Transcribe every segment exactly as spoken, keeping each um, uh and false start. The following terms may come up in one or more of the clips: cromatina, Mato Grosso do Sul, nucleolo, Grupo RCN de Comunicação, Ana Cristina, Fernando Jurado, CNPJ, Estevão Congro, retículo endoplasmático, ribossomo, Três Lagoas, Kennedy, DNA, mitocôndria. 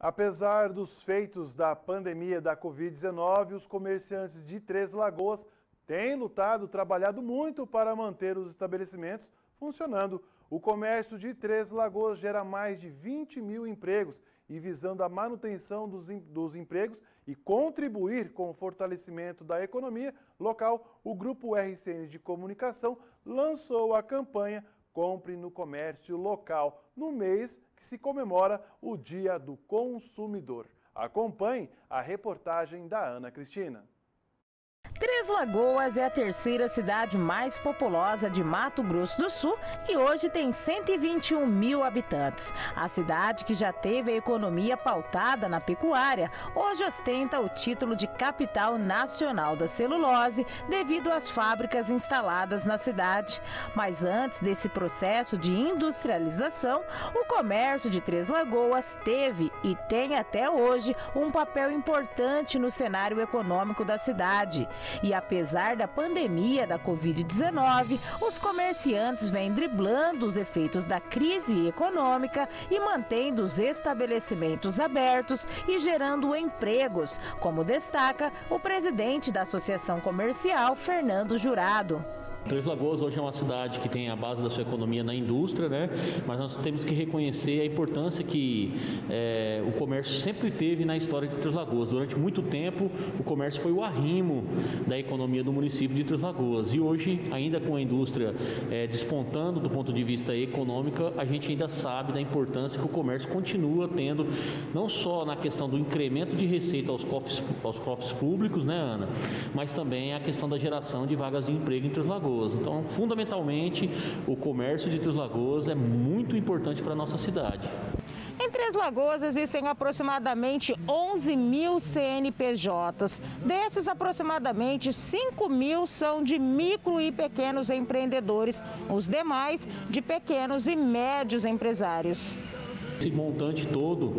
Apesar dos feitos da pandemia da covid dezenove, os comerciantes de Três Lagoas têm lutado, trabalhado muito para manter os estabelecimentos funcionando. O comércio de Três Lagoas gera mais de vinte mil empregos e, visando a manutenção dos, em, dos empregos e contribuir com o fortalecimento da economia local, o Grupo R C N de Comunicação lançou a campanha Compre no Comércio Local, no mês que se comemora o Dia do Consumidor. Acompanhe a reportagem da Ana Cristina. Três Lagoas é a terceira cidade mais populosa de Mato Grosso do Sul e hoje tem cento e vinte e um mil habitantes. A cidade, que já teve a economia pautada na pecuária, hoje ostenta o título de capital nacional da celulose devido às fábricas instaladas na cidade. Mas antes desse processo de industrialização, o comércio de Três Lagoas teve e tem até hoje um papel importante no cenário econômico da cidade. E apesar da pandemia da covid dezenove, os comerciantes vêm driblando os efeitos da crise econômica e mantendo os estabelecimentos abertos e gerando empregos, como destaca o presidente da Associação Comercial, Fernando Jurado. Três Lagoas hoje é uma cidade que tem a base da sua economia na indústria, né? Mas nós temos que reconhecer a importância que é, o comércio sempre teve na história de Três Lagoas. Durante muito tempo, o comércio foi o arrimo da economia do município de Três Lagoas. E hoje, ainda com a indústria é, despontando do ponto de vista econômico, a gente ainda sabe da importância que o comércio continua tendo, não só na questão do incremento de receita aos cofres, aos cofres públicos, né, Ana? Mas também a questão da geração de vagas de emprego em Três Lagoas. Então, fundamentalmente, o comércio de Três Lagoas é muito importante para a nossa cidade. Em Três Lagoas existem aproximadamente onze mil C N P Js. Desses, aproximadamente cinco mil são de micro e pequenos empreendedores, os demais de pequenos e médios empresários. Esse montante todo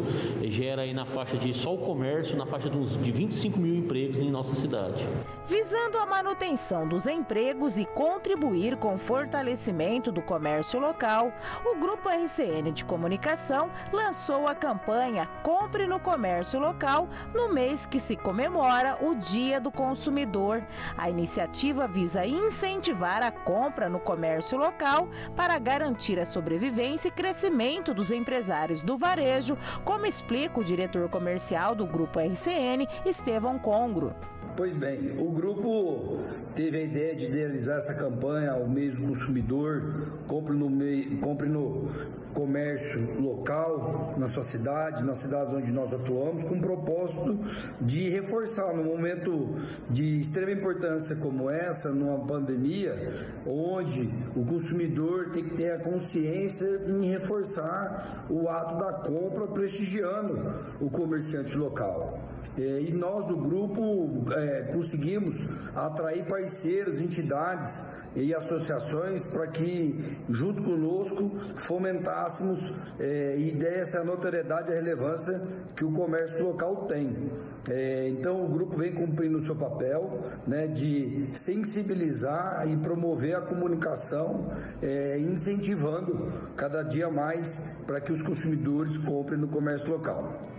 gera aí na faixa de só o comércio, na faixa de, uns, de vinte e cinco mil empregos em nossa cidade. Visando a manutenção dos empregos e contribuir com o fortalecimento do comércio local, o Grupo R C N de Comunicação lançou a campanha Compre no Comércio Local, no mês que se comemora o Dia do Consumidor. A iniciativa visa incentivar a compra no comércio local para garantir a sobrevivência e crescimento dos empresários do varejo, como explica o diretor comercial do Grupo R C N, Estevão Congro. Pois bem, o grupo teve a ideia de realizar essa campanha ao mês do consumidor, compre no, meio, compre no comércio local, na sua cidade, nas cidades onde nós atuamos, com o propósito de reforçar num momento de extrema importância como essa, numa pandemia, onde o consumidor tem que ter a consciência em reforçar o ato da compra, prestigiando o comerciante local. E nós do grupo é, conseguimos atrair parceiros, entidades e associações para que, junto conosco, fomentássemos é, e desse a notoriedade e a relevância que o comércio local tem. É, então, o grupo vem cumprindo o seu papel, né, de sensibilizar e promover a comunicação, é, incentivando cada dia mais para que os consumidores comprem no comércio local.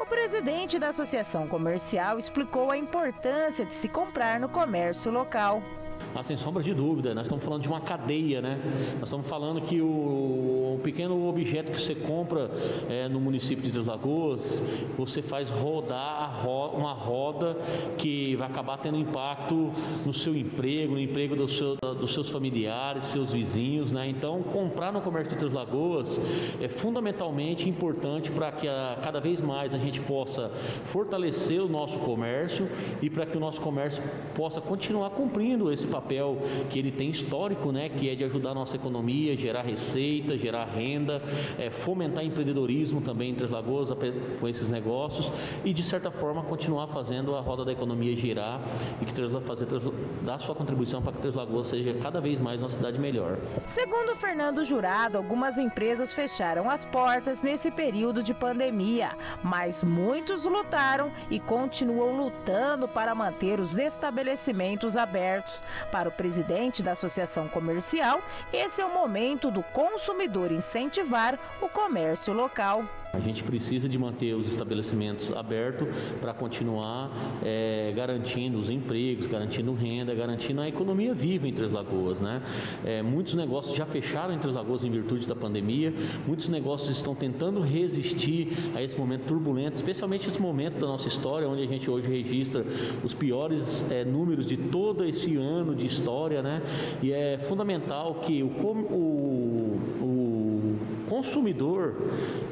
O presidente da Associação Comercial explicou a importância de se comprar no comércio local. Ah, sem sombra de dúvida, nós estamos falando de uma cadeia, né? Nós estamos falando que o, o pequeno objeto que você compra é, no município de Três Lagoas, você faz rodar a roda, uma roda que vai acabar tendo impacto no seu emprego, no emprego do seu, da, dos seus familiares, seus vizinhos, né? Então, comprar no comércio de Três Lagoas é fundamentalmente importante para que a, cada vez mais a gente possa fortalecer o nosso comércio e para que o nosso comércio possa continuar cumprindo esse papel. papel que ele tem histórico, né, que é de ajudar a nossa economia, gerar receita, gerar renda, é, fomentar empreendedorismo também em Três Lagoas com esses negócios e, de certa forma, continuar fazendo a roda da economia girar e que fazer, dar sua contribuição para que Três Lagoas seja cada vez mais uma cidade melhor. Segundo Fernando Jurado, algumas empresas fecharam as portas nesse período de pandemia, mas muitos lutaram e continuam lutando para manter os estabelecimentos abertos. Para o presidente da Associação Comercial, esse é o momento do consumidor incentivar o comércio local. A gente precisa de manter os estabelecimentos abertos para continuar é, garantindo os empregos, garantindo renda, garantindo a economia viva em Três Lagoas, né? É, muitos negócios já fecharam em Três Lagoas em virtude da pandemia, muitos negócios estão tentando resistir a esse momento turbulento, especialmente esse momento da nossa história, onde a gente hoje registra os piores é, números de todo esse ano de história, né? E é fundamental que o, o, o consumidor,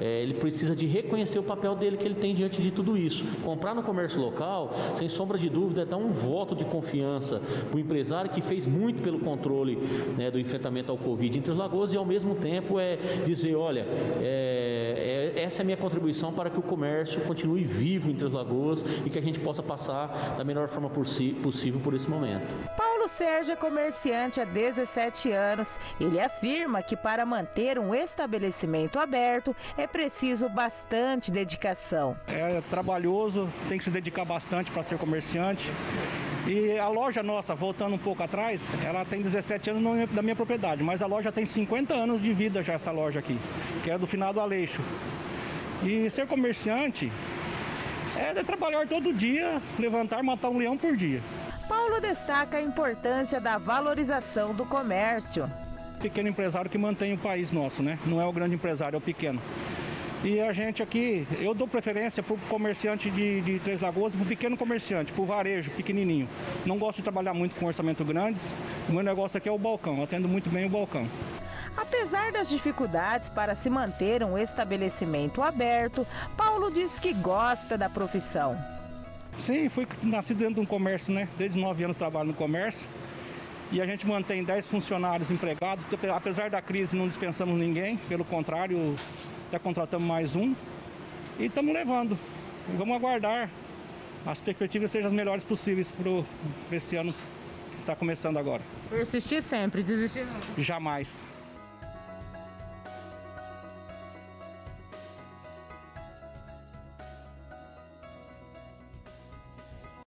é, ele precisa precisa de reconhecer o papel dele que ele tem diante de tudo isso. Comprar no comércio local, sem sombra de dúvida, é dar um voto de confiança para o empresário que fez muito pelo controle, né, do enfrentamento ao Covid em Três Lagoas, e ao mesmo tempo é dizer, olha, é, é, essa é a minha contribuição para que o comércio continue vivo em Três Lagoas e que a gente possa passar da melhor forma por si, possível por esse momento. Paulo Sérgio é comerciante há dezessete anos. Ele afirma que para manter um estabelecimento aberto é preciso bastante dedicação. É trabalhoso, tem que se dedicar bastante para ser comerciante. E a loja nossa, voltando um pouco atrás, ela tem dezessete anos da minha propriedade, mas a loja tem cinquenta anos de vida já, essa loja aqui, que é do finado Aleixo. E ser comerciante é trabalhar todo dia, levantar, matar um leão por dia. Paulo destaca a importância da valorização do comércio. Pequeno empresário que mantém o país nosso, né? Não é o grande empresário, é o pequeno. E a gente aqui, eu dou preferência para o comerciante de, de Três Lagoas, para o pequeno comerciante, para o varejo, pequenininho. Não gosto de trabalhar muito com orçamento grandes, o meu negócio aqui é o balcão, eu atendo muito bem o balcão. Apesar das dificuldades para se manter um estabelecimento aberto, Paulo diz que gosta da profissão. Sim, fui nascido dentro de um comércio, né? Desde nove anos trabalho no comércio. E a gente mantém dez funcionários empregados, apesar da crise não dispensamos ninguém, pelo contrário, até contratamos mais um e estamos levando. Vamos aguardar as perspectivas sejam as melhores possíveis para esse ano que está começando agora. Persistir sempre, desistir nunca. Jamais.